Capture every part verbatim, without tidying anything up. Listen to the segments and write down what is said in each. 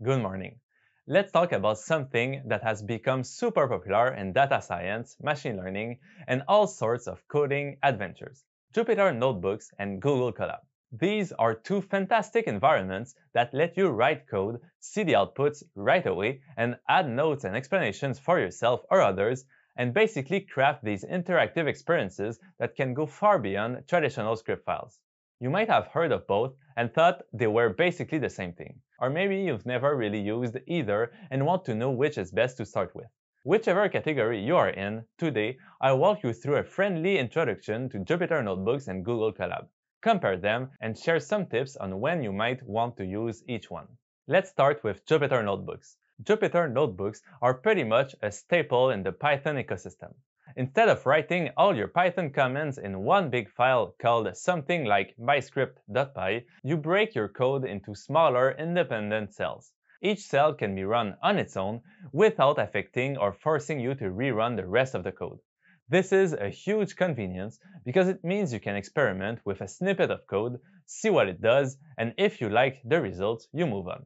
Good morning. Let's talk about something that has become super popular in data science, machine learning, and all sorts of coding adventures: Jupyter Notebooks and Google Colab. These are two fantastic environments that let you write code, see the outputs right away, and add notes and explanations for yourself or others, and basically craft these interactive experiences that can go far beyond traditional script files. You might have heard of both and thought they were basically the same thing. Or maybe you've never really used either and want to know which is best to start with. Whichever category you are in, today I'll walk you through a friendly introduction to Jupyter Notebooks and Google Colab, compare them, and share some tips on when you might want to use each one. Let's start with Jupyter Notebooks. Jupyter Notebooks are pretty much a staple in the Python ecosystem. Instead of writing all your Python commands in one big file called something like myscript.py, you break your code into smaller independent cells. Each cell can be run on its own without affecting or forcing you to rerun the rest of the code. This is a huge convenience because it means you can experiment with a snippet of code, see what it does, and if you like the results, you move on.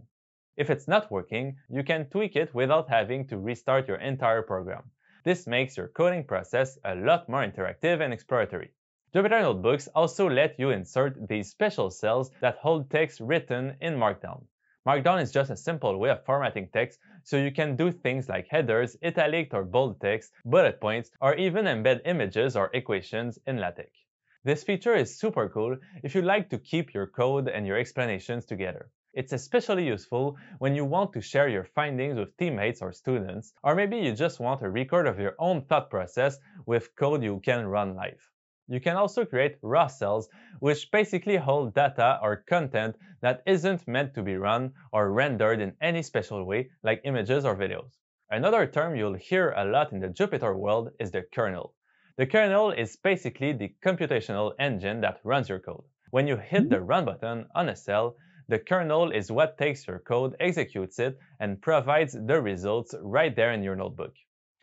If it's not working, you can tweak it without having to restart your entire program. This makes your coding process a lot more interactive and exploratory. Jupyter Notebooks also let you insert these special cells that hold text written in Markdown. Markdown is just a simple way of formatting text, so you can do things like headers, italic or bold text, bullet points, or even embed images or equations in LaTeX. This feature is super cool if you like to keep your code and your explanations together. It's especially useful when you want to share your findings with teammates or students, or maybe you just want a record of your own thought process with code you can run live. You can also create raw cells, which basically hold data or content that isn't meant to be run or rendered in any special way, like images or videos. Another term you'll hear a lot in the Jupyter world is the kernel. The kernel is basically the computational engine that runs your code. When you hit the run button on a cell, the kernel is what takes your code, executes it, and provides the results right there in your notebook.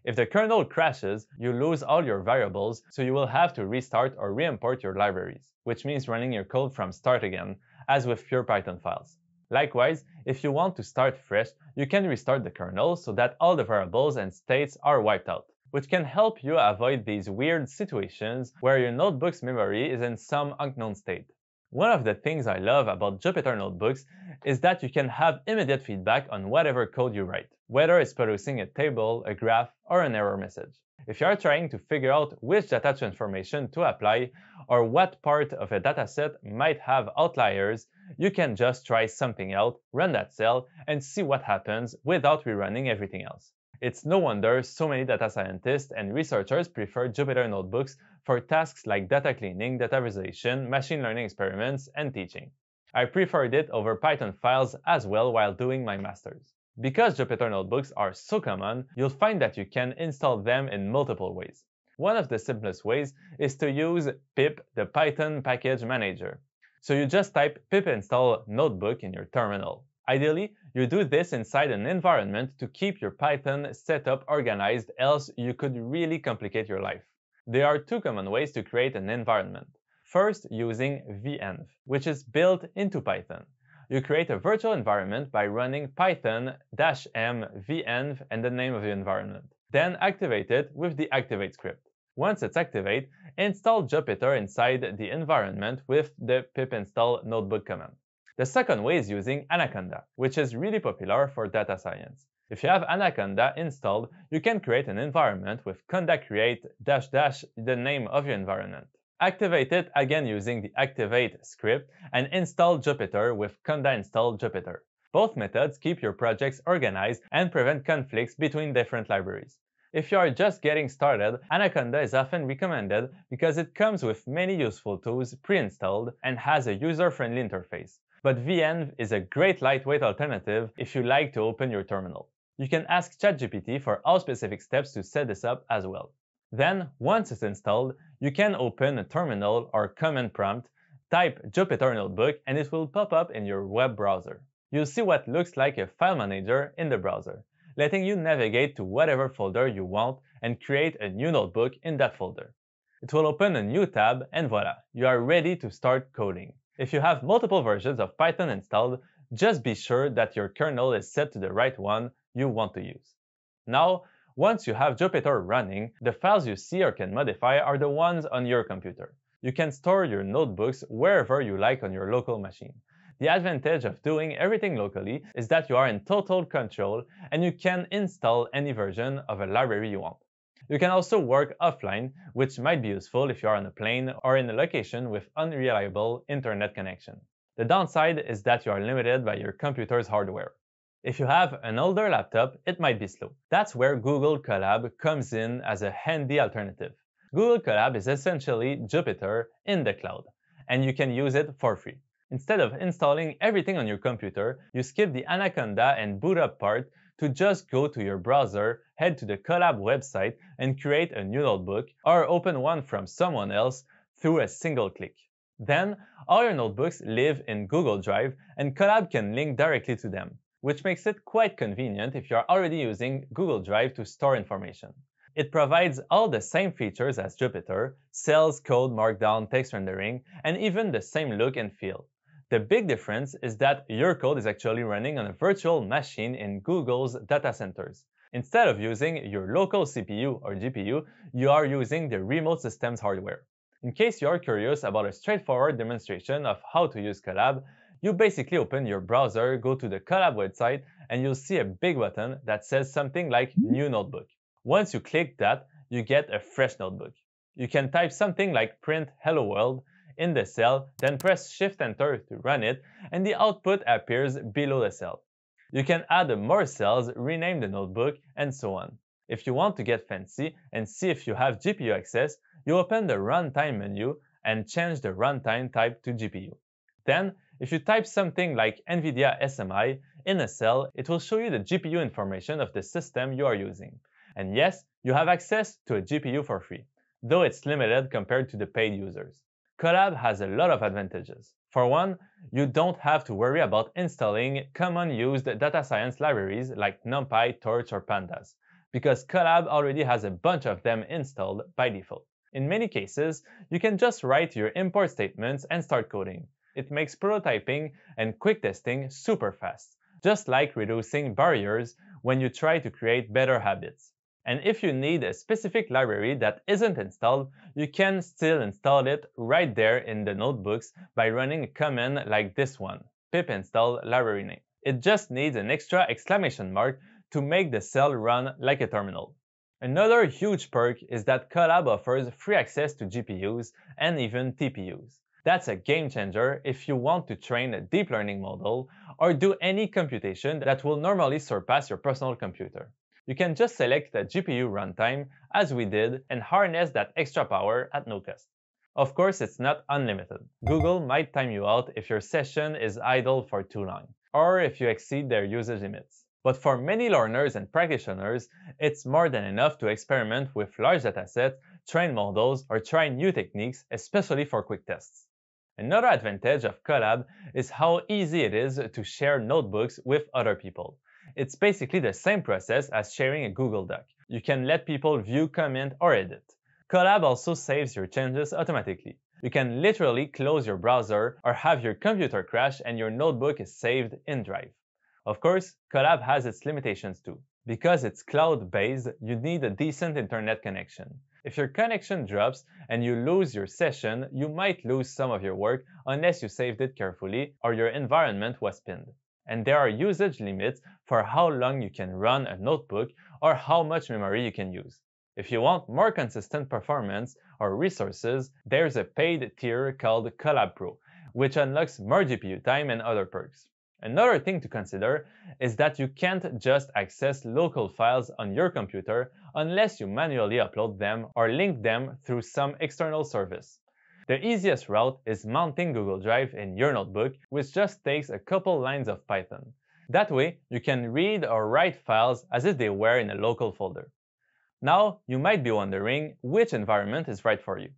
If the kernel crashes, you lose all your variables, so you will have to restart or re-import your libraries, which means running your code from start again, as with pure Python files. Likewise, if you want to start fresh, you can restart the kernel so that all the variables and states are wiped out, which can help you avoid these weird situations where your notebook's memory is in some unknown state. One of the things I love about Jupyter Notebooks is that you can have immediate feedback on whatever code you write, whether it's producing a table, a graph, or an error message. If you are trying to figure out which data transformation to apply or what part of a dataset might have outliers, you can just try something out, run that cell, and see what happens without rerunning everything else. It's no wonder so many data scientists and researchers prefer Jupyter Notebooks for tasks like data cleaning, data visualization, machine learning experiments, and teaching. I preferred it over Python files as well while doing my master's. Because Jupyter Notebooks are so common, you'll find that you can install them in multiple ways. One of the simplest ways is to use pip, the Python package manager. So you just type pip install notebook in your terminal. Ideally, you do this inside an environment to keep your Python setup organized, else you could really complicate your life. There are two common ways to create an environment. First, using venv, which is built into Python. You create a virtual environment by running python-m venv and the name of the environment. Then activate it with the activate script. Once it's activate, install Jupyter inside the environment with the pip install notebook command. The second way is using Anaconda, which is really popular for data science. If you have Anaconda installed, you can create an environment with conda create dash dash the name of your environment. Activate it again using the activate script and install Jupyter with conda install Jupyter. Both methods keep your projects organized and prevent conflicts between different libraries. If you are just getting started, Anaconda is often recommended because it comes with many useful tools pre-installed and has a user-friendly interface. But venv is a great lightweight alternative if you like to open your terminal. You can ask ChatGPT for all specific steps to set this up as well. Then, once it's installed, you can open a terminal or command prompt, type Jupyter Notebook, and it will pop up in your web browser. You'll see what looks like a file manager in the browser, letting you navigate to whatever folder you want and create a new notebook in that folder. It will open a new tab, and voila, you are ready to start coding. If you have multiple versions of Python installed, Just be sure that your kernel is set to the right one you want to use. Now, once you have Jupyter running, the files you see or can modify are the ones on your computer. You can store your notebooks wherever you like on your local machine. The advantage of doing everything locally is that you are in total control and you can install any version of a library you want. You can also work offline, which might be useful if you are on a plane or in a location with unreliable internet connection. The downside is that you are limited by your computer's hardware. If you have an older laptop, it might be slow. That's where Google Colab comes in as a handy alternative. Google Colab is essentially Jupyter in the cloud, and you can use it for free. Instead of installing everything on your computer, you skip the Anaconda and boot up part to just go to your browser, head to the Colab website, and create a new notebook or open one from someone else through a single click. Then, all your notebooks live in Google Drive and Colab can link directly to them, which makes it quite convenient if you are already using Google Drive to store information. It provides all the same features as Jupyter, cells, code, Markdown, text rendering, and even the same look and feel. The big difference is that your code is actually running on a virtual machine in Google's data centers. Instead of using your local C P U or G P U, you are using the remote system's hardware. In case you are curious about a straightforward demonstration of how to use Colab, you basically open your browser, go to the Colab website, and you'll see a big button that says something like New Notebook. Once you click that, you get a fresh notebook. You can type something like print Hello World in the cell, then press Shift-Enter to run it, and the output appears below the cell. You can add more cells, rename the notebook, and so on. If you want to get fancy and see if you have G P U access, you open the Runtime menu and change the runtime type to G P U. Then, if you type something like NVIDIA S M I in a cell, it will show you the G P U information of the system you are using. And yes, you have access to a G P U for free, though it's limited compared to the paid users. Colab has a lot of advantages. For one, you don't have to worry about installing common used data science libraries like NumPy, Torch, or Pandas, because Colab already has a bunch of them installed by default. In many cases, you can just write your import statements and start coding. It makes prototyping and quick testing super fast, just like reducing barriers when you try to create better habits. And if you need a specific library that isn't installed, you can still install it right there in the notebooks by running a command like this one, pip install library name. It just needs an extra exclamation mark to make the cell run like a terminal. Another huge perk is that Colab offers free access to G P Us and even T P Us. That's a game changer if you want to train a deep learning model or do any computation that will normally surpass your personal computer. You can just select a G P U runtime, as we did, and harness that extra power at no cost. Of course, it's not unlimited. Google might time you out if your session is idle for too long, or if you exceed their usage limits. But for many learners and practitioners, it's more than enough to experiment with large datasets, train models, or try new techniques, especially for quick tests. Another advantage of Colab is how easy it is to share notebooks with other people. It's basically the same process as sharing a Google Doc. You can let people view, comment, or edit. Colab also saves your changes automatically. You can literally close your browser or have your computer crash and your notebook is saved in Drive. Of course, Colab has its limitations too. Because it's cloud-based, you need a decent internet connection. If your connection drops and you lose your session, you might lose some of your work unless you saved it carefully or your environment was pinned. And there are usage limits for how long you can run a notebook or how much memory you can use. If you want more consistent performance or resources, there's a paid tier called Colab Pro, which unlocks more G P U time and other perks. Another thing to consider is that you can't just access local files on your computer unless you manually upload them or link them through some external service. The easiest route is mounting Google Drive in your notebook, which just takes a couple lines of Python. That way, you can read or write files as if they were in a local folder. Now, you might be wondering which environment is right for you,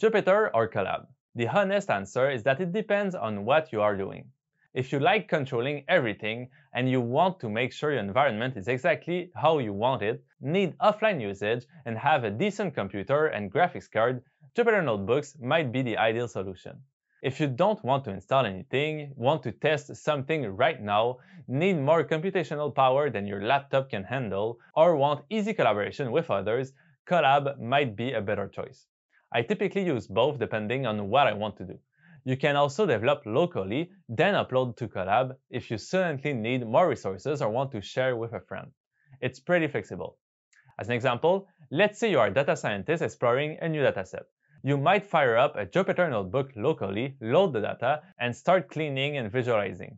Jupyter or Colab. The honest answer is that it depends on what you are doing. If you like controlling everything and you want to make sure your environment is exactly how you want it, need offline usage, and have a decent computer and graphics card, Jupyter Notebooks might be the ideal solution. If you don't want to install anything, want to test something right now, need more computational power than your laptop can handle, or want easy collaboration with others, Colab might be a better choice. I typically use both depending on what I want to do. You can also develop locally, then upload to Colab if you suddenly need more resources or want to share with a friend. It's pretty flexible. As an example, let's say you are a data scientist exploring a new dataset. You might fire up a Jupyter Notebook locally, load the data, and start cleaning and visualizing.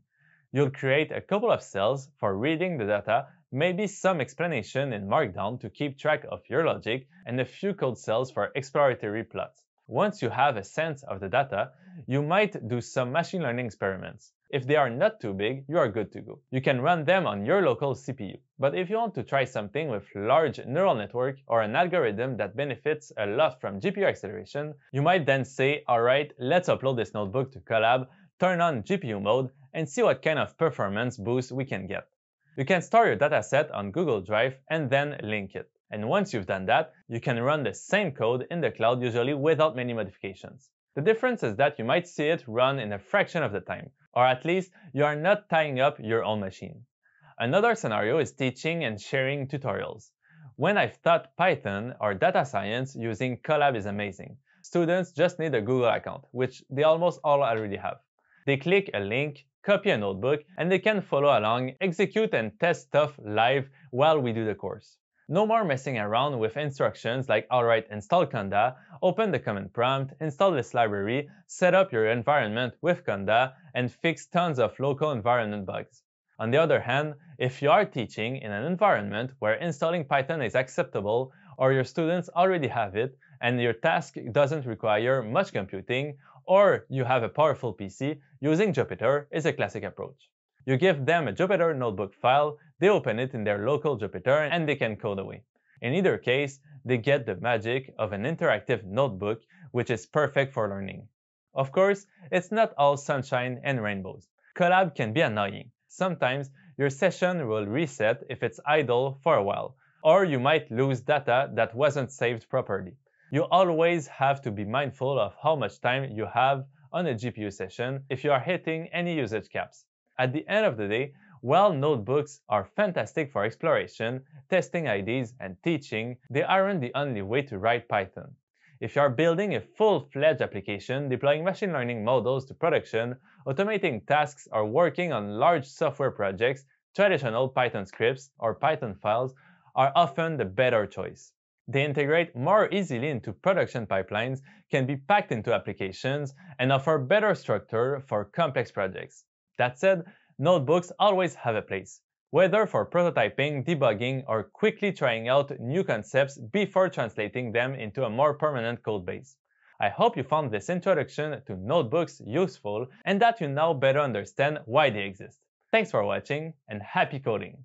You'll create a couple of cells for reading the data, maybe some explanation in Markdown to keep track of your logic, and a few code cells for exploratory plots. Once you have a sense of the data, you might do some machine learning experiments. If they are not too big, you are good to go. You can run them on your local C P U. But if you want to try something with large neural network or an algorithm that benefits a lot from G P U acceleration, you might then say, all right, let's upload this notebook to Colab, turn on G P U mode, and see what kind of performance boost we can get. You can store your dataset on Google Drive and then link it. And once you've done that, you can run the same code in the cloud, usually without many modifications. The difference is that you might see it run in a fraction of the time, or at least you are not tying up your own machine. Another scenario is teaching and sharing tutorials. When I've taught Python or data science, using Colab is amazing. Students just need a Google account, which they almost all already have. They click a link, copy a notebook, and they can follow along, execute and test stuff live while we do the course. No more messing around with instructions like, alright, install Conda, open the command prompt, install this library, set up your environment with Conda, and fix tons of local environment bugs. On the other hand, if you are teaching in an environment where installing Python is acceptable, or your students already have it, and your task doesn't require much computing, or you have a powerful P C, using Jupyter is a classic approach. You give them a Jupyter Notebook file, they open it in their local Jupyter, and they can code away. In either case, they get the magic of an interactive notebook, which is perfect for learning. Of course, it's not all sunshine and rainbows. Colab can be annoying. Sometimes your session will reset if it's idle for a while, or you might lose data that wasn't saved properly. You always have to be mindful of how much time you have on a G P U session if you are hitting any usage caps. At the end of the day, while notebooks are fantastic for exploration, testing ideas, and teaching, they aren't the only way to write Python. If you are building a full-fledged application, deploying machine learning models to production, automating tasks, or working on large software projects, traditional Python scripts or Python files are often the better choice. They integrate more easily into production pipelines, can be packed into applications, and offer better structure for complex projects. That said, notebooks always have a place, whether for prototyping, debugging, or quickly trying out new concepts before translating them into a more permanent code base. I hope you found this introduction to notebooks useful and that you now better understand why they exist. Thanks for watching and happy coding!